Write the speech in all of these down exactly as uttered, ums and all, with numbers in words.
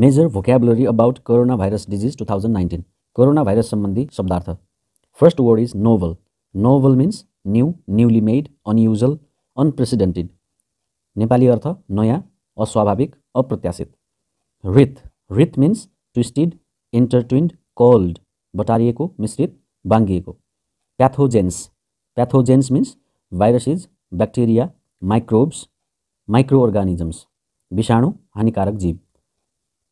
Major vocabulary about coronavirus disease two thousand nineteen. Coronavirus sambandhi shabdartha. First word is novel. Novel means new, newly made, unusual, unprecedented. Nepali artha naya, aswabhavik, apratyashit. Rith. Rith means twisted, intertwined, cold, batarieko, misrit, bangieko. Pathogens. Pathogens means viruses, bacteria, microbes, microorganisms. Vishanu, hanikarak jeev.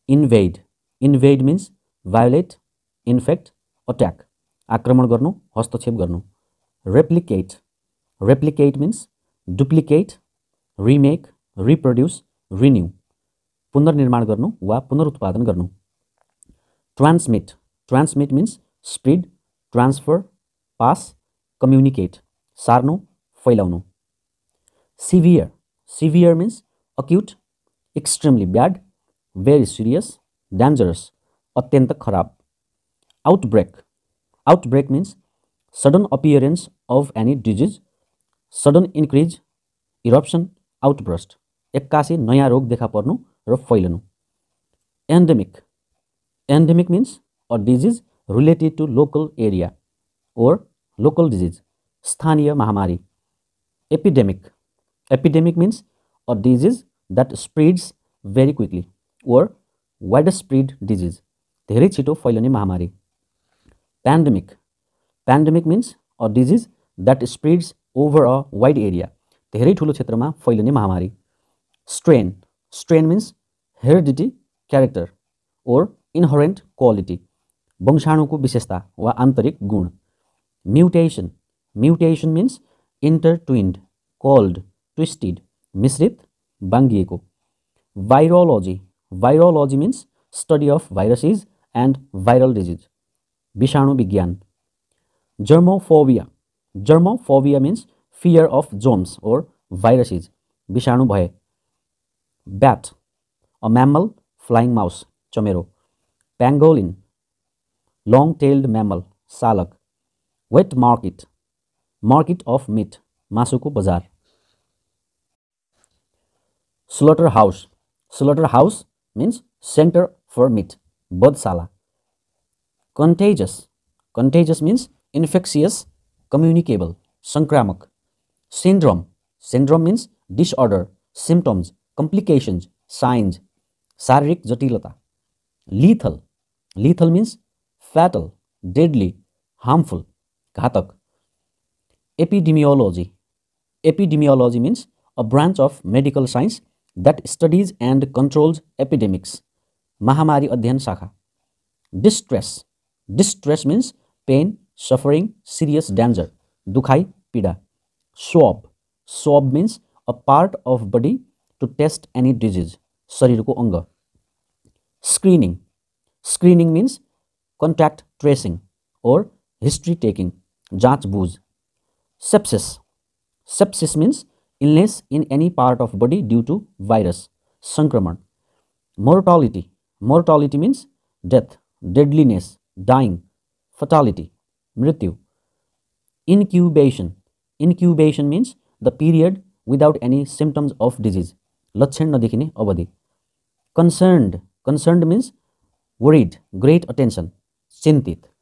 Invade. Invade means violate, infect, attack. Akraman garnu, hastachep garnu. Replicate. Replicate means duplicate, remake, reproduce, renew. Punarnirman garnu wa punarutpadan garnu. Transmit. Transmit means spread, transfer, pass, communicate. Sarnu, phailaunu. Severe. Severe means acute, extremely bad, very serious, dangerous, atyanta kharab. Outbreak. Outbreak means sudden appearance of any disease, sudden increase, eruption, outburst. Ekkasi naya rog dekha parnu ra phailanu. Endemic. Endemic means a disease related to local area or local disease. Sthaniya mahamari. Epidemic. Epidemic means a disease that spreads very quickly or widespread disease. Dherai chito phailane mahamari. Pandemic. Pandemic means a disease that spreads over a wide area. Dherai thulo kshetra ma phailane mahamari. Strain. Strain means heredity, character or inherent quality. Bangshanu ko visheshta wa antarik gun. Mutation. Mutation means intertwined, cold, twisted, misrit, bangieko. Virology. Virology means study of viruses and viral disease. Vishanu vigyan. Germophobia. Germophobia means fear of germs or viruses. Vishanu bhay. Bat. A mammal, flying mouse. Chomero. Pangolin. Long-tailed mammal. Salak. Wet market. Market of meat. Masuku bazar. Slaughterhouse. Slaughterhouse means center for meat. Bodhsala. Contagious. Contagious means infectious, communicable, sankramak. Syndrome. Syndrome means disorder, symptoms, complications, signs. Sharirik jatilata. Lethal. Lethal means fatal, deadly, harmful, ghatak. Epidemiology. Epidemiology means a branch of medical science that studies and controls epidemics. Mahamari Adhyan Shakha. Distress. Distress means pain, suffering, serious danger. Dukhai Pida. Swab. Swab means a part of body to test any disease. Shariruko anga. Screening. Screening means contact tracing or history taking. Janch booz. Sepsis. Sepsis means illness in any part of body due to virus. Sankraman. Mortality. Mortality means death, deadliness, dying, fatality, mrityu. Incubation. Incubation means the period without any symptoms of disease. Lakshan nadikhine abadhi. Concerned. Concerned means worried, great attention, chintit.